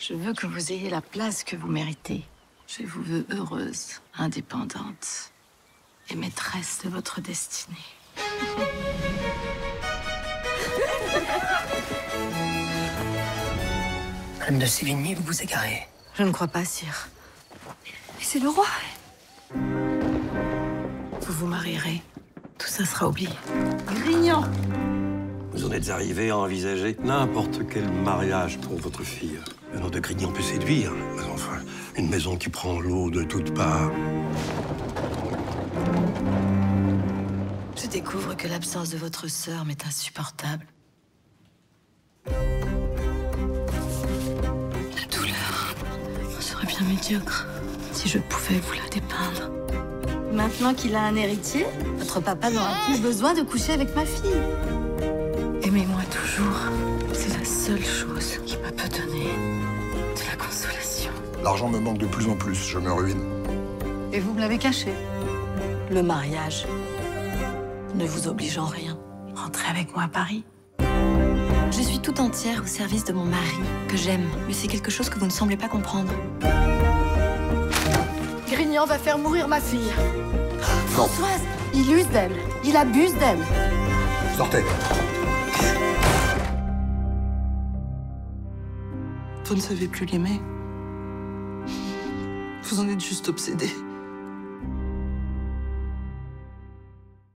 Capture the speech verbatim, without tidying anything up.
Je veux que vous ayez la place que vous méritez. Je vous veux heureuse, indépendante et maîtresse de votre destinée. Madame de Sévigné, vous vous égarez. Je ne crois pas, sire. Mais c'est le roi. Vous vous marierez. Tout ça sera oublié. Grignan! Vous en êtes arrivé à envisager n'importe quel mariage pour votre fille. Le nom de Grignan peut séduire, mais enfin, une maison qui prend l'eau de toutes parts. Je découvre que l'absence de votre sœur m'est insupportable. La douleur serait bien médiocre si je pouvais vous la dépeindre. Maintenant qu'il a un héritier, votre papa n'aura plus besoin de coucher avec ma fille. Aimez-moi toujours. C'est la seule chose qui m'a peut donner de la consolation. L'argent me manque de plus en plus, je me ruine. Et vous me l'avez caché. Le mariage ne vous oblige en rien. Rentrez avec moi à Paris. Je suis tout entière au service de mon mari, que j'aime. Mais c'est quelque chose que vous ne semblez pas comprendre. Grignan va faire mourir ma fille. Non. Françoise, il use d'elle, il abuse d'elle. Sortez. Vous ne savez plus l'aimer. Vous en êtes juste obsédé.